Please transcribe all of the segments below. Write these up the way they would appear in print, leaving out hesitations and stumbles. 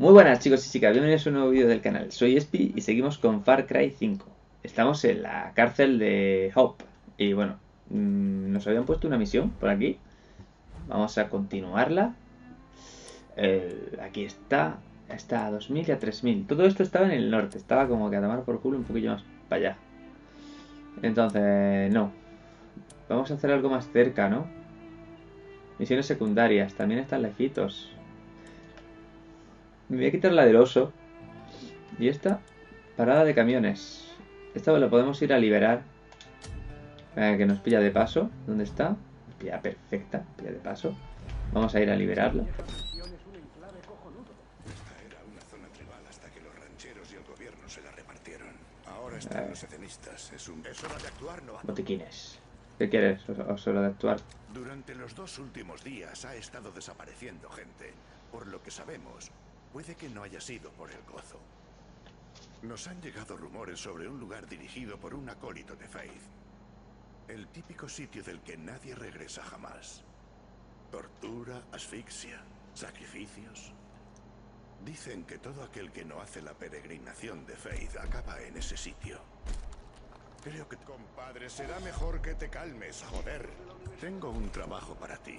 Muy buenas chicos y chicas, bienvenidos a un nuevo vídeo del canal. Soy Espy y seguimos con Far Cry 5. Estamos en la cárcel de Hope. Y bueno, nos habían puesto una misión por aquí. Vamos a continuarla. Aquí está. Está a 2000 y a 3000. Todo esto estaba en el norte. Estaba como que a tomar por culo un poquillo más para allá. Entonces, no. Vamos a hacer algo más cerca, ¿no? Misiones secundarias. También están lejitos. Me voy a quitar la del oso. Y esta, parada de camiones. Esta la podemos ir a liberar. Que nos pilla de paso. ¿Dónde está? Pilla perfecta, pilla de paso. Vamos a ir a liberarla. Esta era una zona tribal hasta que los rancheros y el gobierno se la repartieron. Ahora están los edenistas. Es hora de actuar, ¿no? Botiquines. ¿Qué quieres? ¿Es hora de actuar? Durante los dos últimos días ha estado desapareciendo gente. Por lo que sabemos... puede que no haya sido por el gozo. Nos han llegado rumores sobre un lugar dirigido por un acólito de Faith. El típico sitio del que nadie regresa jamás. Tortura, asfixia, sacrificios. Dicen que todo aquel que no hace la peregrinación de Faith acaba en ese sitio. Creo que... compadre, será mejor que te calmes, joder. Tengo un trabajo para ti.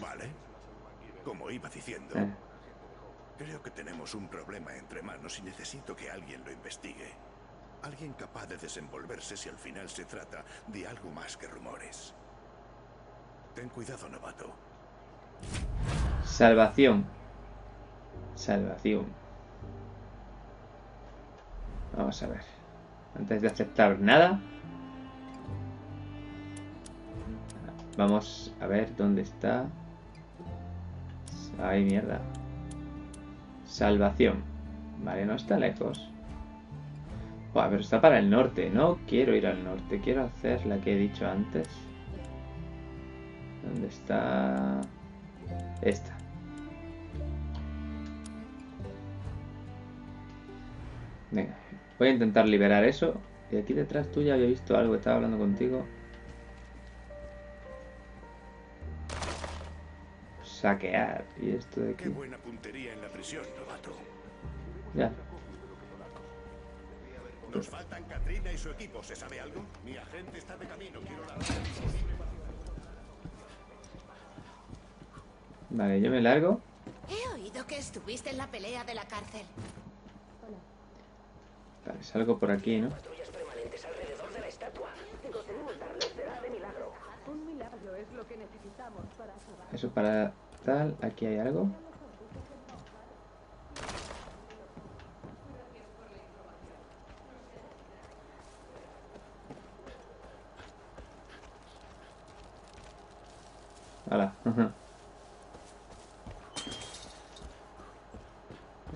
¿Vale? Como iba diciendo, creo que tenemos un problema entre manos y necesito que alguien lo investigue. Alguien capaz de desenvolverse si al final se trata de algo más que rumores. Ten cuidado, novato. Salvación. Salvación. Vamos a ver. Antes de aceptar nada, vamos a ver dónde está... Ay, mierda. Salvación. Vale, no está lejos. Buah, pero está para el norte. No quiero ir al norte. Quiero hacer la que he dicho antes. ¿Dónde está? Esta. Venga, voy a intentar liberar eso. Y aquí detrás tuya había visto algo. Estaba hablando contigo. Saquear. Y esto de aquí. Qué buena puntería en la prisión, novato. Ya. Nos faltan Katrina y su equipo, ¿se sabe algo? Mi agente está de camino, quiero la... Vale, yo me largo. He oído que estuviste en la pelea de la cárcel. Vale, salgo por aquí, ¿no? Patrullas permanentes alrededor de la estatua. Conseguimos darles será de milagro. Un milagro es lo que necesitamos para salvar. Eso para tal, aquí hay algo. Hala. Me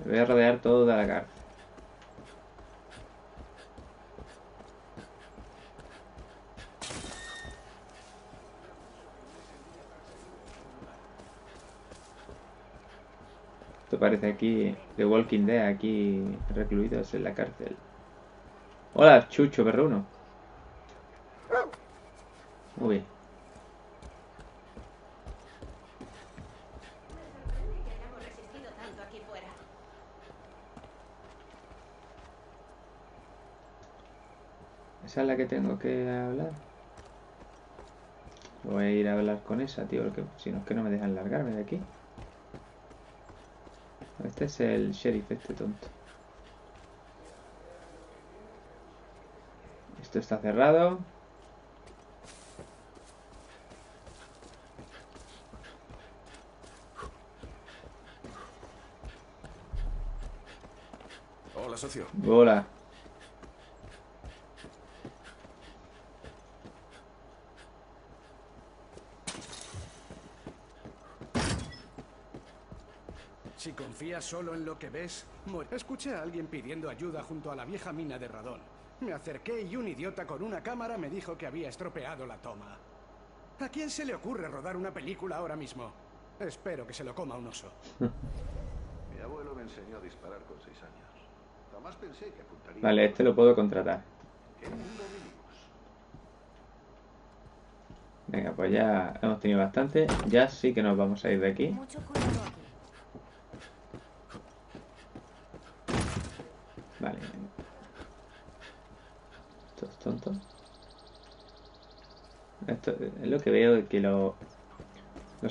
voy a rodear toda la cárcel. Parece aquí de Walking Dead, aquí recluidos en la cárcel. Hola, Chucho Perruno. Muy bien. Esa es la que tengo que hablar. Voy a ir a hablar con esa, tío, porque si no es que no me dejan largarme de aquí. Este es el sheriff, este tonto. Esto está cerrado. Hola, socio. Hola. Si confías solo en lo que ves, escuché a alguien pidiendo ayuda junto a la vieja mina de radón. Me acerqué y un idiota con una cámara me dijo que había estropeado la toma. ¿A quién se le ocurre rodar una película ahora mismo? Espero que se lo coma un oso. Mi abuelo me enseñó a disparar con 6 años. Jamás pensé que apuntaría... Vale, este lo puedo contratar. Venga, pues ya hemos tenido bastante. Ya sí que nos vamos a ir de aquí. Mucho cuidado aquí. ¿Estás tonto? Esto es lo que veo, que los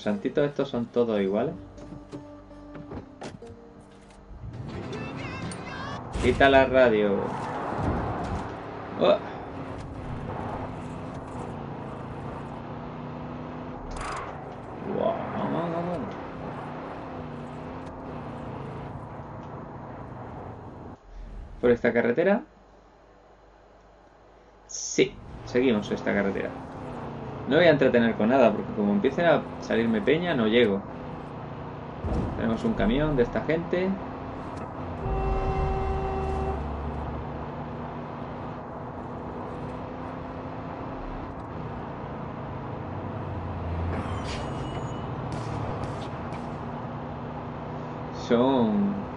santitos estos son todos iguales. Quita la radio. Oh. Wow, vamos. Por esta carretera. Sí, seguimos esta carretera. No voy a entretener con nada porque como empiece a salirme peña no llego. Tenemos un camión de esta gente.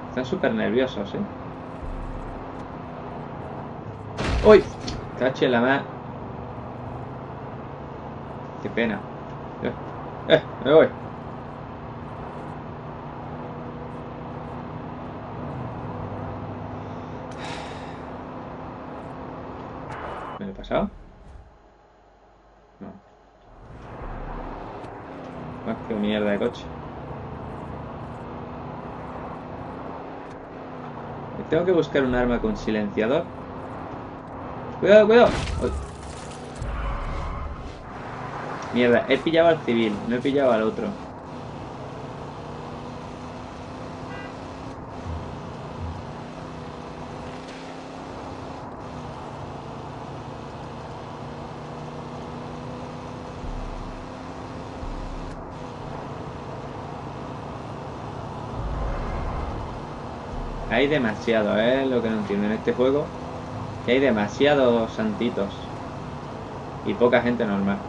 Están súper nerviosos, ¿eh? ¡Uy! Cache la mano. Qué pena. Me voy. ¿Me lo he pasado? No. Más que una mierda de coche. Tengo que buscar un arma con silenciador. ¡Cuidado, cuidado! Uy. Mierda, he pillado al civil, no he pillado al otro. Hay demasiado, lo que no entiendo en este juego. Que hay demasiados santitos. Y poca gente normal.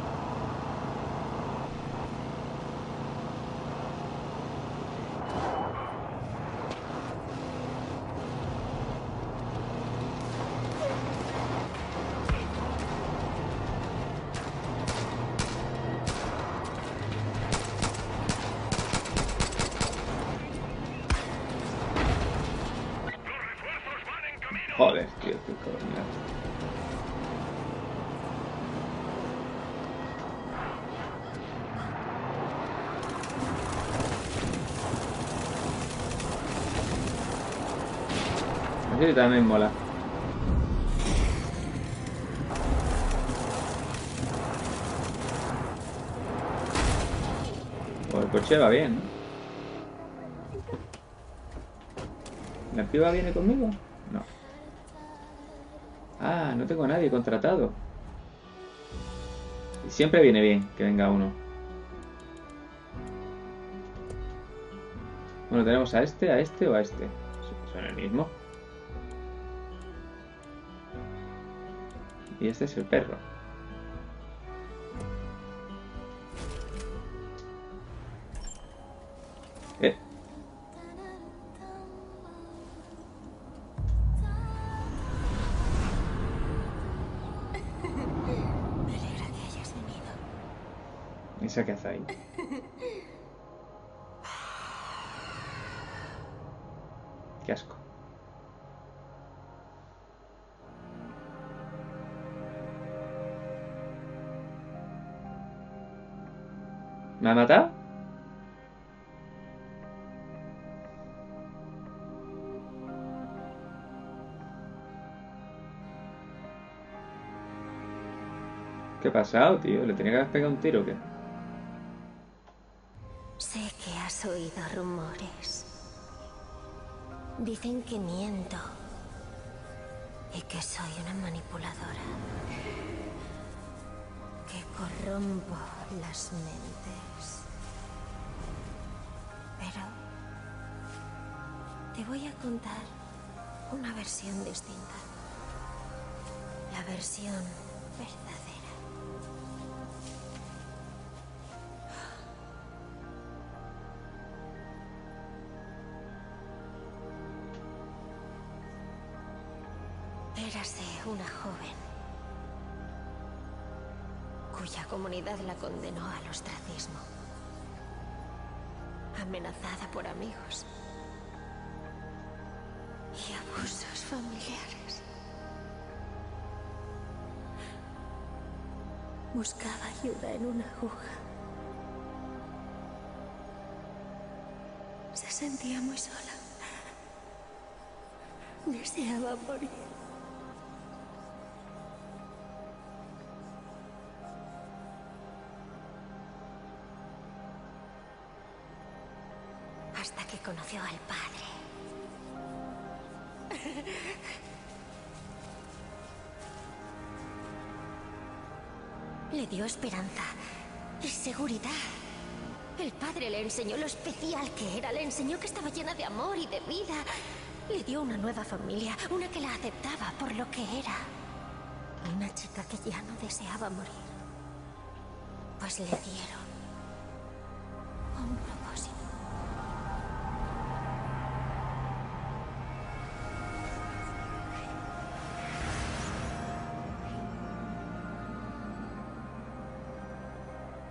Joder, tío, qué coñazo. Así también mola. Por el coche va bien, ¿no? ¿La piba viene conmigo? No. Ah, no tengo a nadie contratado. Y siempre viene bien que venga uno. Bueno, tenemos a este o a este. Son el mismo. Y este es el perro. ¿Esa qué hace ahí? Qué asco. ¿Me ha matado? ¿Qué ha pasado, tío? ¿Le tenía que haber pegado un tiro o qué? Sé que has oído rumores. Dicen que miento y que soy una manipuladora, que corrompo las mentes. Pero te voy a contar una versión distinta, la versión verdadera. Érase una joven cuya comunidad la condenó al ostracismo, amenazada por amigos y abusos familiares. Buscaba ayuda en una aguja. Se sentía muy sola. Deseaba morir. Hasta que conoció al padre. Le dio esperanza y seguridad. El padre le enseñó lo especial que era, le enseñó que estaba llena de amor y de vida. Le dio una nueva familia, una que la aceptaba por lo que era. Una chica que ya no deseaba morir. Pues le dieron un propósito.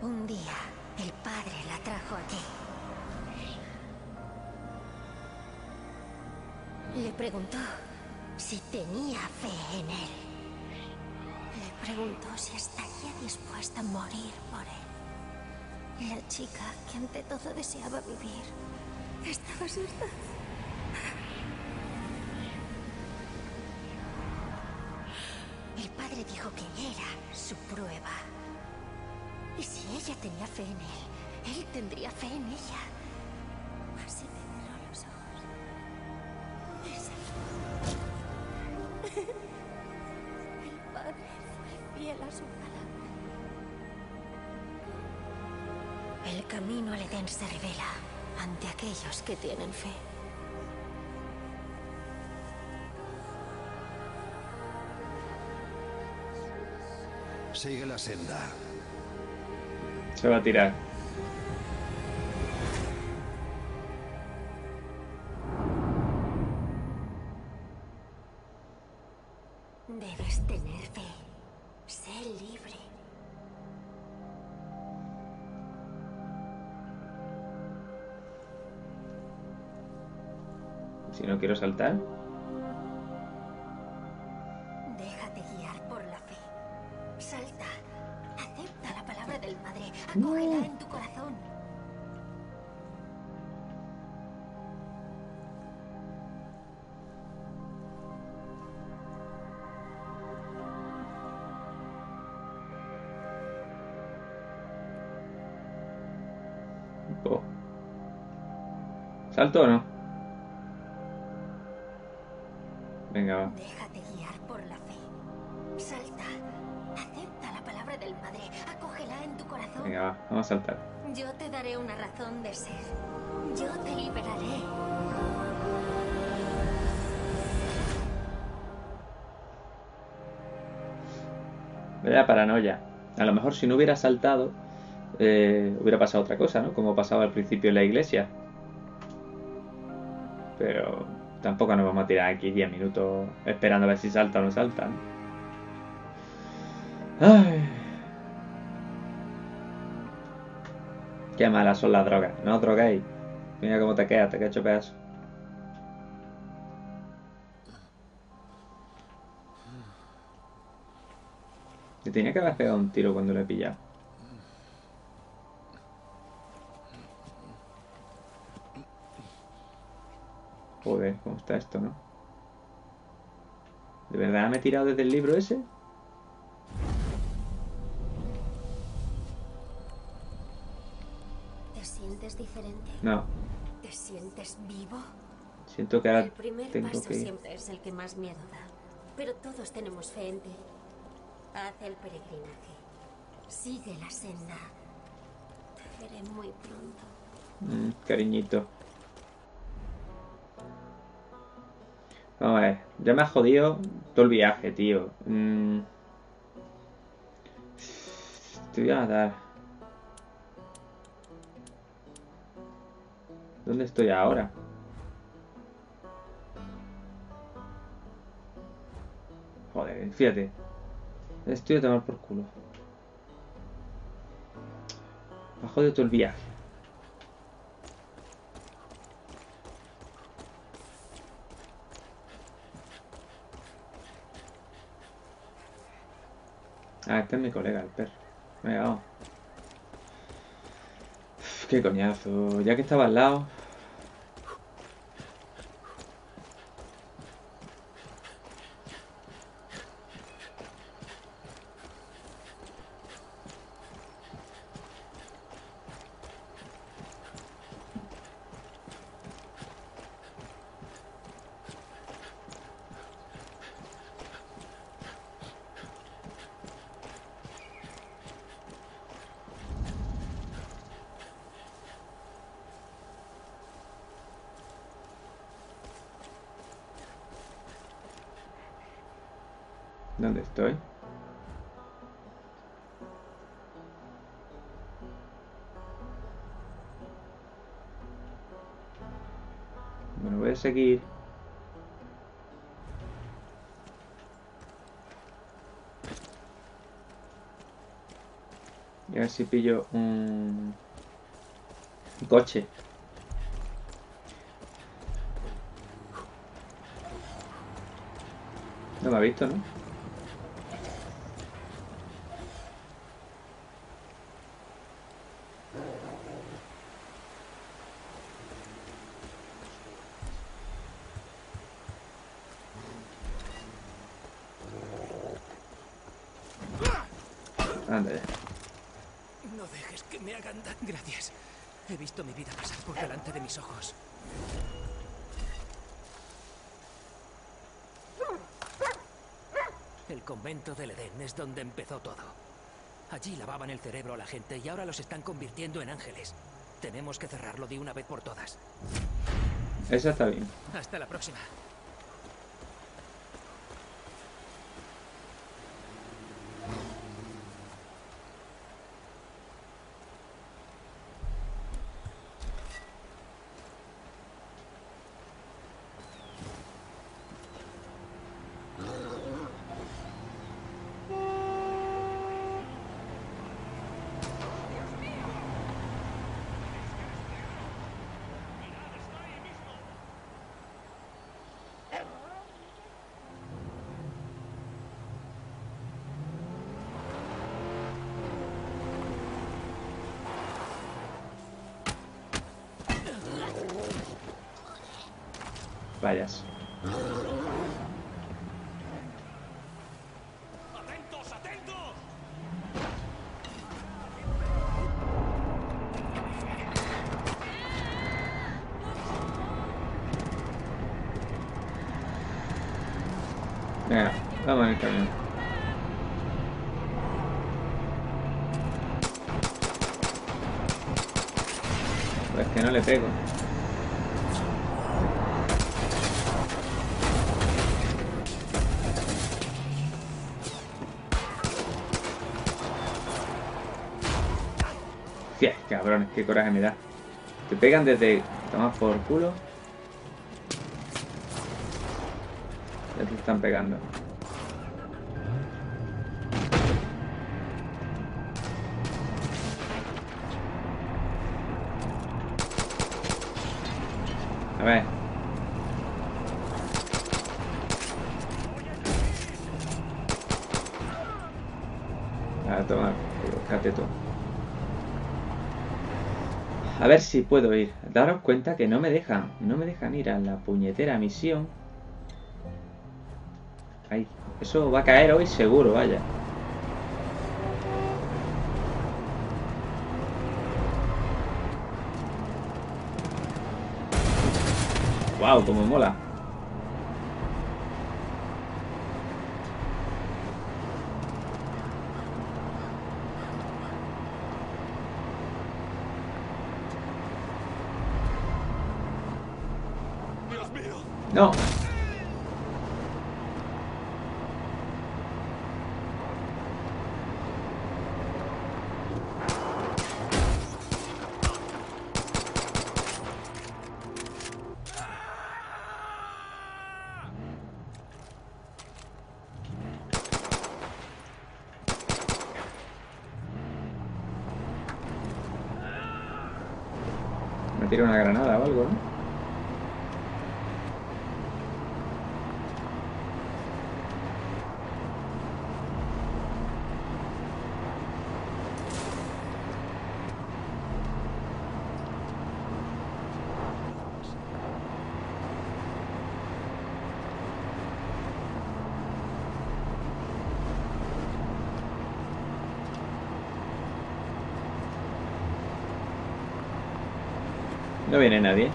Un día, el padre la trajo aquí. Le preguntó si tenía fe en él. Le preguntó si estaría dispuesta a morir por él. Y la chica, que ante todo deseaba vivir, estaba asustada. El padre dijo que era su prueba. Y si ella tenía fe en él, él tendría fe en ella. Así me cerró los ojos. Me salvó. El padre fue fiel a su palabra. El camino al Edén se revela ante aquellos que tienen fe. Sigue la senda. Se va a tirar. Debes tener fe. Sé libre. Si no quiero saltar. Acógela en tu corazón. Oh. ¿Salto o no? Venga, va. Déjate guiar por la fe. Salta. Acepta la palabra del Padre. Acógela en tu corazón. Venga, va, vamos a saltar. Yo te daré una razón de ser. Yo te liberaré. Vaya paranoia. A lo mejor si no hubiera saltado, hubiera pasado otra cosa, ¿no? Como pasaba al principio en la iglesia. Pero tampoco nos vamos a tirar aquí 10 minutos esperando a ver si salta o no salta, ¿no? Ay. Qué malas son las drogas. No os droguéis. Mira cómo te quedas, te quedas hecho pedazo. Te tenía que haber pegado un tiro cuando lo he pillado. Joder, ¿cómo está esto, no? ¿De verdad me he tirado desde el libro ese? Diferente. No. ¿Te sientes vivo? Siento que ahora el primer tengo paso que ir. Siempre es el que más miedo da, pero todos tenemos fe en ti. Haz el peregrinaje. Sigue la senda. Te veré muy pronto. Cariñito. Vamos a ver. Ya me ha jodido todo el viaje, tío. Te voy a dar. ¿Dónde estoy ahora? Joder, fíjate. Estoy a tomar por culo. Me ha jodido todo el viaje. Ah, este es mi colega, el perro. Me he dado. Uf, qué coñazo. Ya que estaba al lado. ¿Dónde estoy? Bueno, voy a seguir. Y a ver si pillo un coche. No me ha visto, ¿no? Ándale. No dejes que me hagan tan gracias. He visto mi vida pasar por delante de mis ojos. El convento del Edén es donde empezó todo. Allí lavaban el cerebro a la gente y ahora los están convirtiendo en ángeles. Tenemos que cerrarlo de una vez por todas. Eso está bien. Hasta la próxima. Vayas. ¡Atentos, atentos! Venga, vamos en el camión. Pues que no le pego. Hostia, cabrones, qué coraje me da. Te pegan desde... Toma por culo. Ya te están pegando. A ver. A tomar, búscate tú. A ver si puedo ir. Daros cuenta que no me dejan. No me dejan ir a la puñetera misión. Ay, eso va a caer hoy seguro, vaya. Wow, como mola. No. Me tiro una granada o algo, ¿no? No viene nadie.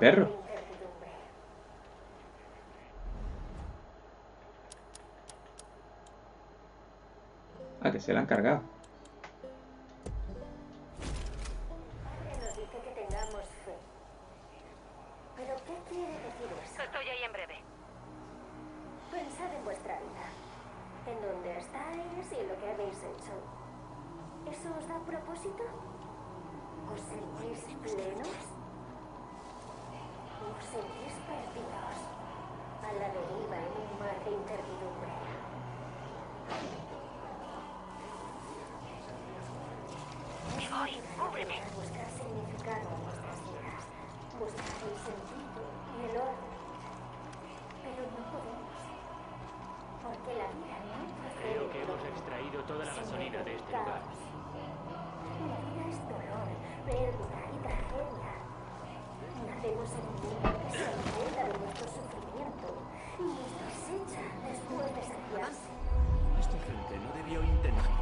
Perro. Ah, que se la han cargado. Nos dice que tengamos fe. ¿Pero qué quiere decir eso? Estoy ahí en breve. Pensad en vuestra vida, en dónde estáis y en lo que habéis hecho. ¿Eso os da propósito? ¿Os sentís plenos? Os sentís perdidos, a la deriva en un mar de incertidumbre. Me voy, cúbreme. Buscar significado en vuestras vidas, buscar el sentido y el orden. Pero no podemos, porque la vida no es... Creo que hemos extraído toda la gasolina de este lugar. La vida es dolor, pérdida y tragedia. Nacemos en un mundo que se alimenta de nuestro sufrimiento y nos desecha después de saciarse. Esta gente no debió intentar.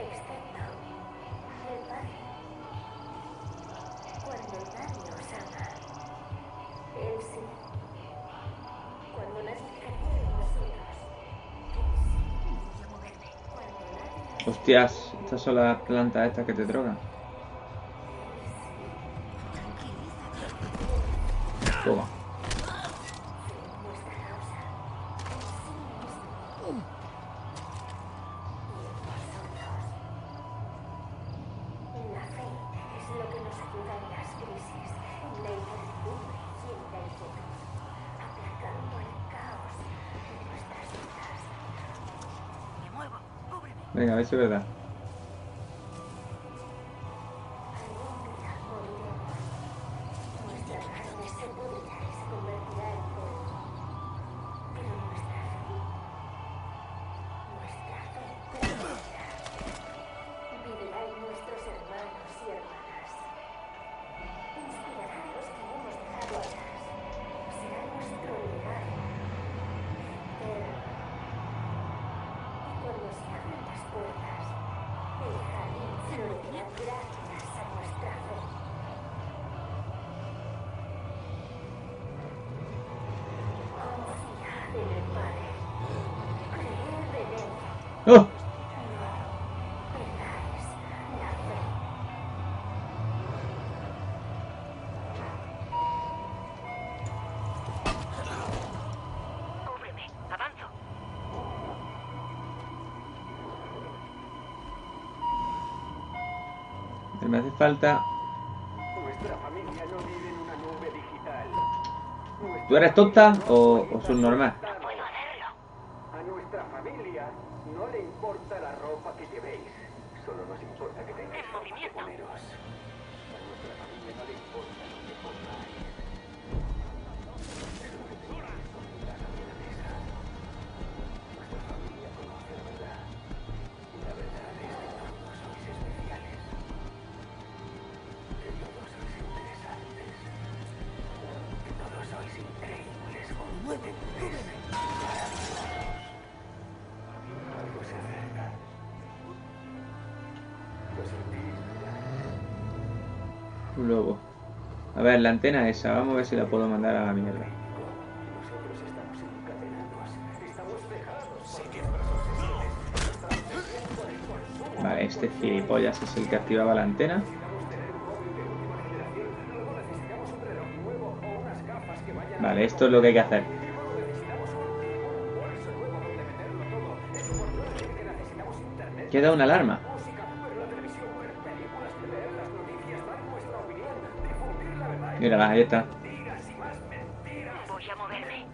Excepto el Padre. Cuando el Padre nos ama, Él sí. Cuando las mujeres nos aman. Hostias, estas son las plantas estas que te drogan. Toma. Venga, a ver si es verdad. Me hace falta. Nuestra familia no vive en una nube digital. ¿Tú eres tonta o subnormal? No puedo hacerlo. A nuestra familia no le importa la ropa que llevéis. Solo nos importa que tengáis ropa que poneros. A nuestra familia no le importa lo que pongáis. Solo que tengáis comida sobre la mesa. Nuestra familia conoce la verdad. Y la verdad es que todos sois especiales. Un lobo. A ver, la antena esa, vamos a ver si la puedo mandar a la mierda. Vale, este gilipollas es el que activaba la antena. Vale, esto es lo que hay que hacer. Queda una alarma. Mírala, ahí está. Voy a moverme.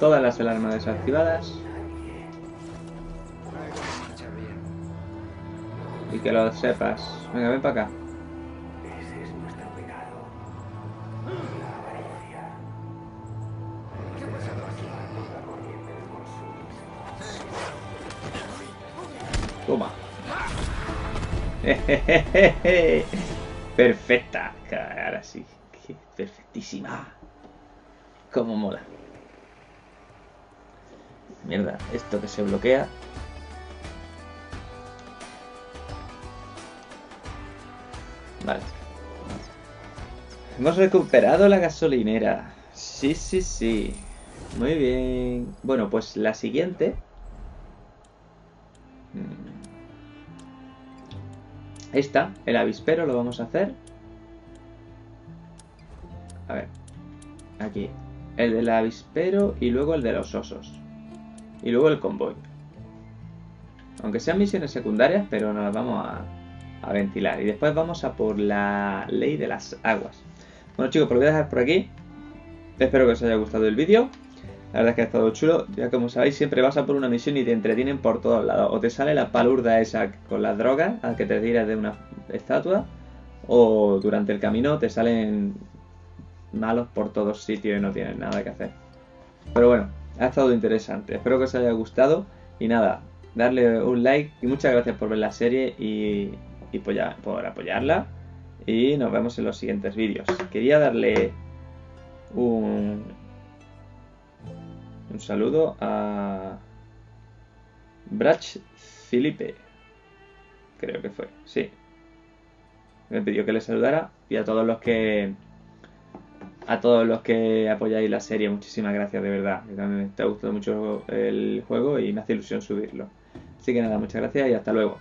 Todas las alarmas desactivadas. Y que lo sepas. Venga, ven para acá. Toma. Perfecta. Ahora sí. Perfectísima. Como mola. Mierda, esto que se bloquea. Vale. Hemos recuperado la gasolinera. Sí, sí, sí. Muy bien. Bueno, pues la siguiente. Esta, el avispero, lo vamos a hacer. A ver. Aquí. El del avispero y luego el de los osos. Y luego el convoy. Aunque sean misiones secundarias, pero nos las vamos a ventilar. Y después vamos a por la ley de las aguas. Bueno chicos, pues lo voy a dejar por aquí. Espero que os haya gustado el vídeo. La verdad es que ha estado chulo. Ya como sabéis, siempre vas a por una misión y te entretienen por todos lados. O te sale la palurda esa con las drogas, al que te tiras de una estatua. O durante el camino te salen malos por todos sitios y no tienen nada que hacer. Pero bueno. Ha estado interesante, espero que os haya gustado y nada, darle un like y muchas gracias por ver la serie y por apoyarla y nos vemos en los siguientes vídeos. Quería darle un saludo a Brach Filipe, creo que fue, sí, me pidió que le saludara y a todos los que apoyáis la serie, muchísimas gracias de verdad. Me está gustando mucho el juego y me hace ilusión subirlo. Así que nada, muchas gracias y hasta luego.